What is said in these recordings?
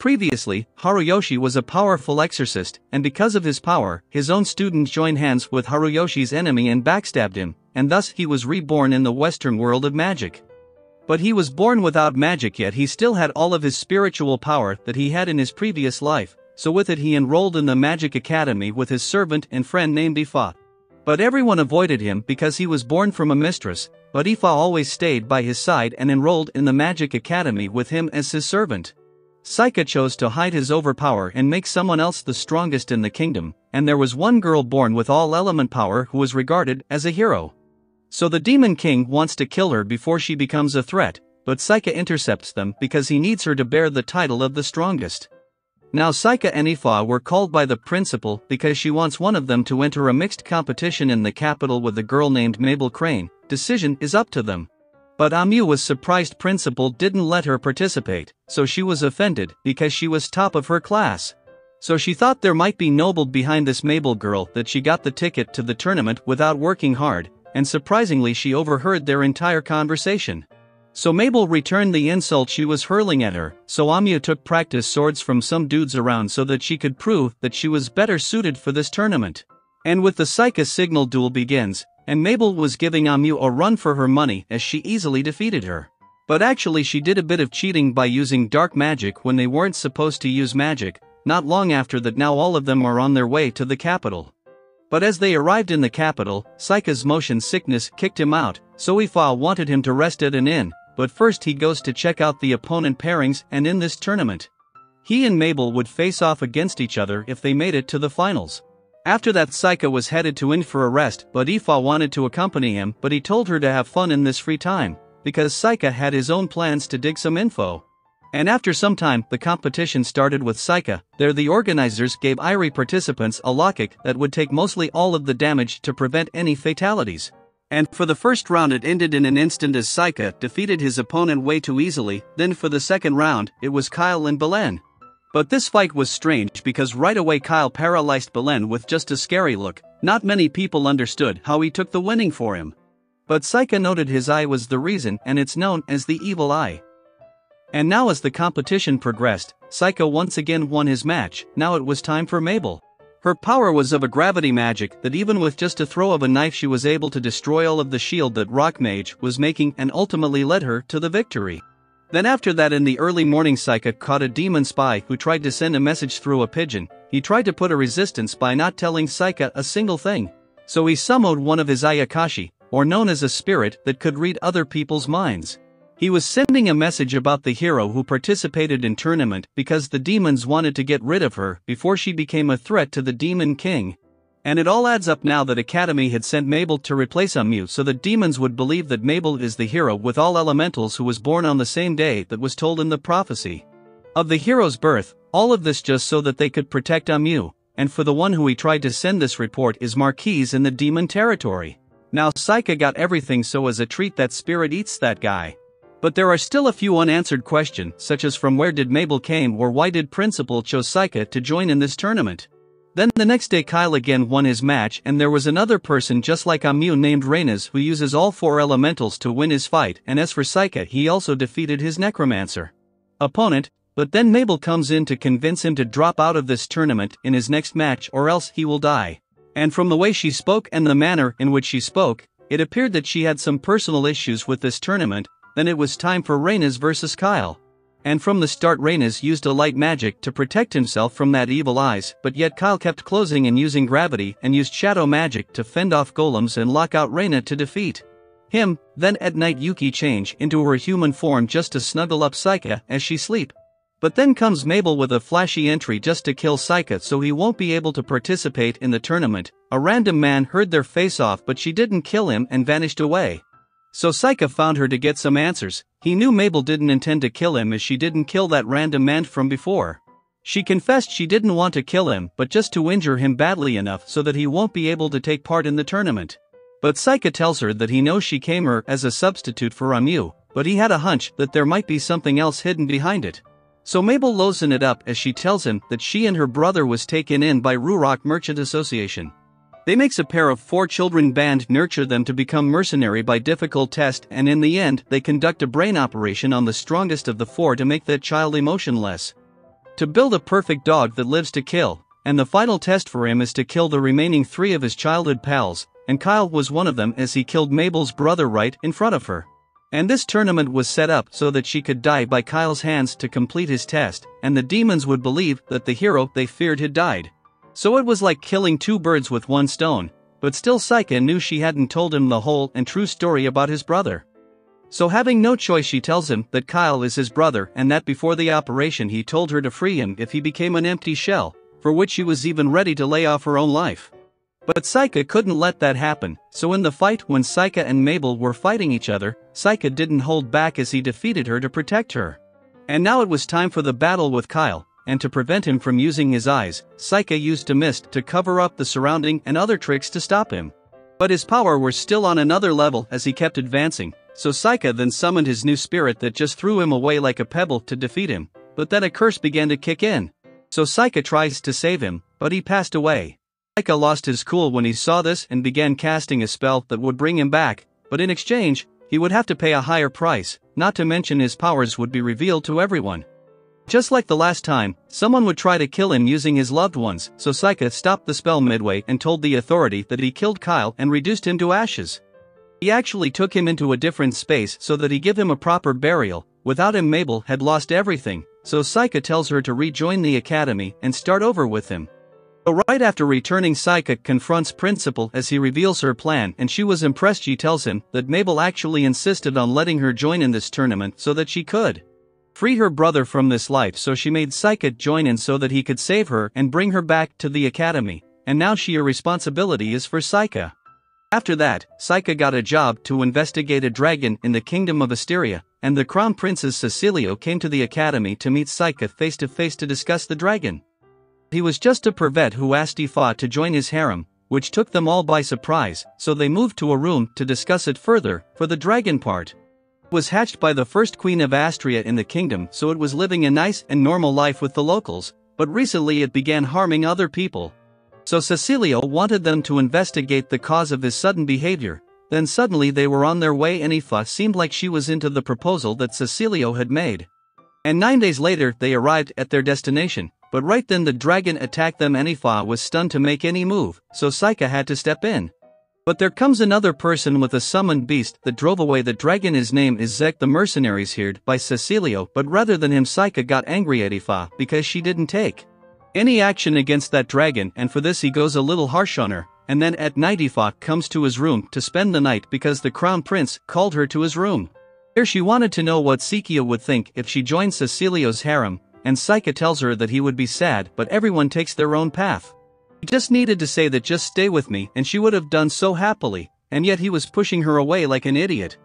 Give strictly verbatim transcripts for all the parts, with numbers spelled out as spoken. Previously, Haruyoshi was a powerful exorcist, and because of his power, his own student joined hands with Haruyoshi's enemy and backstabbed him, and thus he was reborn in the Western world of magic. But he was born without magic, yet he still had all of his spiritual power that he had in his previous life, so with it he enrolled in the magic academy with his servant and friend named Ifa. But everyone avoided him because he was born from a mistress, but Ifa always stayed by his side and enrolled in the magic academy with him as his servant. Saika chose to hide his overpower and make someone else the strongest in the kingdom, and there was one girl born with all element power who was regarded as a hero. So the Demon King wants to kill her before she becomes a threat, but Saika intercepts them because he needs her to bear the title of the strongest. Now Saika and Ifa were called by the principal because she wants one of them to enter a mixed competition in the capital with a girl named Mabel Crane. Decision is up to them. But Amyu was surprised principal didn't let her participate, so she was offended because she was top of her class. So she thought there might be noble behind this Mabel girl that she got the ticket to the tournament without working hard, and surprisingly she overheard their entire conversation. So Mabel returned the insult she was hurling at her, so Amyu took practice swords from some dudes around so that she could prove that she was better suited for this tournament. And with the Psyche signal duel begins, and Mabel was giving Amyu a run for her money as she easily defeated her. But actually she did a bit of cheating by using dark magic when they weren't supposed to use magic. Not long after that, now all of them are on their way to the capital. But as they arrived in the capital, Saika's motion sickness kicked him out, so Ifa wanted him to rest at an inn, but first he goes to check out the opponent pairings, and in this tournament, he and Mabel would face off against each other if they made it to the finals. After that, Saika was headed to inn for a rest, but Ifa wanted to accompany him, but he told her to have fun in this free time, because Saika had his own plans to dig some info. And after some time, the competition started with Saika. There the organizers gave Irie participants a lockpick that would take mostly all of the damage to prevent any fatalities. And for the first round it ended in an instant as Saika defeated his opponent way too easily. Then for the second round, it was Kyle and Belen. But this fight was strange because right away Kyle paralyzed Belen with just a scary look. Not many people understood how he took the winning for him. But Saika noted his eye was the reason, and it's known as the evil eye. And now as the competition progressed, Saika once again won his match. Now it was time for Mabel. Her power was of a gravity magic that even with just a throw of a knife she was able to destroy all of the shield that Rock Mage was making, and ultimately led her to the victory. Then after that, in the early morning, Saika caught a demon spy who tried to send a message through a pigeon. He tried to put a resistance by not telling Saika a single thing. So he summoned one of his Ayakashi, or known as a spirit that could read other people's minds. He was sending a message about the hero who participated in tournament because the demons wanted to get rid of her before she became a threat to the Demon King. And it all adds up now that Academy had sent Mabel to replace Amyu so that demons would believe that Mabel is the hero with all elementals who was born on the same day that was told in the prophecy of the hero's birth, all of this just so that they could protect Amyu, and for the one who he tried to send this report is Marquise in the demon territory. Now Saika got everything, so as a treat that spirit eats that guy. But there are still a few unanswered questions, such as from where did Mabel came, or why did Principal chose Saika to join in this tournament. Then the next day Kyle again won his match, and there was another person just like Amyu named Reynas who uses all four elementals to win his fight, and as for Saika, he also defeated his necromancer opponent, but then Mabel comes in to convince him to drop out of this tournament in his next match or else he will die. And from the way she spoke and the manner in which she spoke, it appeared that she had some personal issues with this tournament. Then it was time for Reynas versus Kyle. And from the start Reynas used a light magic to protect himself from that evil eyes, but yet Kyle kept closing and using gravity and used shadow magic to fend off golems and lock out Reina to defeat him. Then at night Yuki changed into her human form just to snuggle up Saika as she sleep. But then comes Mabel with a flashy entry just to kill Saika so he won't be able to participate in the tournament. A random man heard their face off, but she didn't kill him and vanished away. So Saika found her to get some answers. He knew Mabel didn't intend to kill him as she didn't kill that random man from before. She confessed she didn't want to kill him but just to injure him badly enough so that he won't be able to take part in the tournament. But Saika tells her that he knows she came here as a substitute for Amyu, but he had a hunch that there might be something else hidden behind it. So Mabel loosens it up as she tells him that she and her brother was taken in by Rurok Merchant Association. They makes a pair of four children band nurture them to become mercenary by difficult test, and in the end they conduct a brain operation on the strongest of the four to make that child emotionless. to build a perfect dog that lives to kill, and the final test for him is to kill the remaining three of his childhood pals, and Kyle was one of them as he killed Mabel's brother right in front of her. And this tournament was set up so that she could die by Kyle's hands to complete his test, and the demons would believe that the hero they feared had died. So it was like killing two birds with one stone, but still Psyche knew she hadn't told him the whole and true story about his brother. So having no choice, she tells him that Kyle is his brother and that before the operation he told her to free him if he became an empty shell, for which she was even ready to lay off her own life. But Psyche couldn't let that happen, so in the fight when Psyche and Mabel were fighting each other, Psyche didn't hold back as he defeated her to protect her. And now it was time for the battle with Kyle, and to prevent him from using his eyes, Psyche used a mist to cover up the surrounding and other tricks to stop him. But his power was still on another level as he kept advancing, so Psyche then summoned his new spirit that just threw him away like a pebble to defeat him, but then a curse began to kick in. So Psyche tries to save him, but he passed away. Psyche lost his cool when he saw this and began casting a spell that would bring him back, but in exchange, he would have to pay a higher price, not to mention his powers would be revealed to everyone. Just like the last time, someone would try to kill him using his loved ones, so Psyche stopped the spell midway and told the authority that he killed Kyle and reduced him to ashes. He actually took him into a different space so that he give him a proper burial. Without him, Mabel had lost everything, so Psyche tells her to rejoin the academy and start over with him. But right after returning, Psyche confronts Principal as he reveals her plan, and she was impressed. She tells him that Mabel actually insisted on letting her join in this tournament so that she could free her brother from this life, so she made Psyche join in so that he could save her and bring her back to the academy, and now she her responsibility is for Psyche. After that, Psyche got a job to investigate a dragon in the kingdom of Asteria, and the crown princess Cecilio came to the academy to meet Psyche face to face to discuss the dragon. He was just a privet who asked Ifa to join his harem, which took them all by surprise, so they moved to a room to discuss it further. For the dragon part, it was hatched by the first queen of Asteria in the kingdom, so it was living a nice and normal life with the locals, but recently it began harming other people. So Cecilio wanted them to investigate the cause of his sudden behavior. Then suddenly they were on their way, and Ifa seemed like she was into the proposal that Cecilio had made. And nine days later they arrived at their destination. But right then the dragon attacked them, and Ifa was stunned to make any move, so Psyche had to step in. But there comes another person with a summoned beast that drove away the dragon. His name is Zek. The mercenaries hired by Cecilio, but rather than him, Psyche got angry at Ifa because she didn't take any action against that dragon, and for this he goes a little harsh on her. And then at night Ifa comes to his room to spend the night because the crown prince called her to his room. Here she wanted to know what Psyche would think if she joined Cecilio's harem, and Psyche tells her that he would be sad, but everyone takes their own path. He just needed to say that just stay with me, and she would have done so happily, and yet he was pushing her away like an idiot.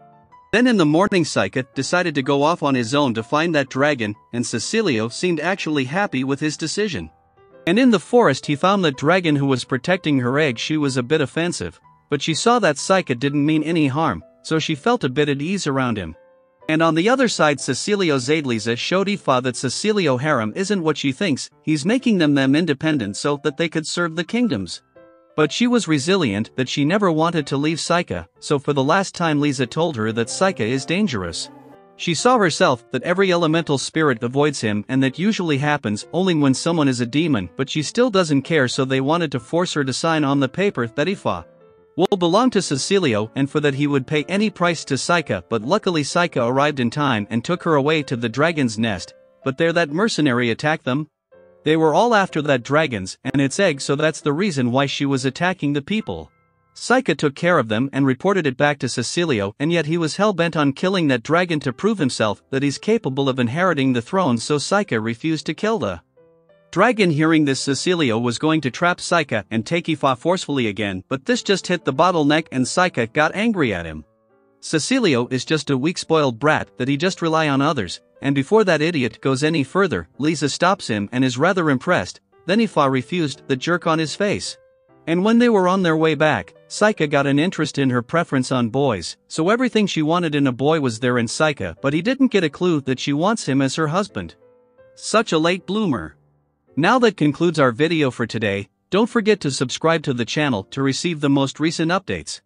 Then in the morning Psyche decided to go off on his own to find that dragon, and Cecilio seemed actually happy with his decision. And in the forest he found the dragon who was protecting her egg. She was a bit offensive, but she saw that Psyche didn't mean any harm, so she felt a bit at ease around him. And on the other side, Cecilio's aide Liza showed Ifa that Cecilio harem isn't what she thinks. He's making them them independent so that they could serve the kingdoms. But she was resilient that she never wanted to leave Psyche, so for the last time Liza told her that Psyche is dangerous. She saw herself that every elemental spirit avoids him, and that usually happens only when someone is a demon, but she still doesn't care, so they wanted to force her to sign on the paper that Ifa will belong to Cecilio, and for that he would pay any price to Psyche. But luckily Psyche arrived in time and took her away to the dragon's nest, but there that mercenary attacked them. They were all after that dragon's and its egg, so that's the reason why she was attacking the people. Psyche took care of them and reported it back to Cecilio, and yet he was hell-bent on killing that dragon to prove himself that he's capable of inheriting the throne, so Psyche refused to kill the dragon. Hearing this, Cecilio was going to trap Psyche and take Ifa forcefully again, but this just hit the bottleneck and Psyche got angry at him. Cecilio is just a weak spoiled brat that he just rely on others, and before that idiot goes any further, Liza stops him and is rather impressed. Then Ifa refused the jerk on his face. And when they were on their way back, Psyche got an interest in her preference on boys, so everything she wanted in a boy was there in Psyche, but he didn't get a clue that she wants him as her husband. Such a late bloomer. Now that concludes our video for today. Don't forget to subscribe to the channel to receive the most recent updates.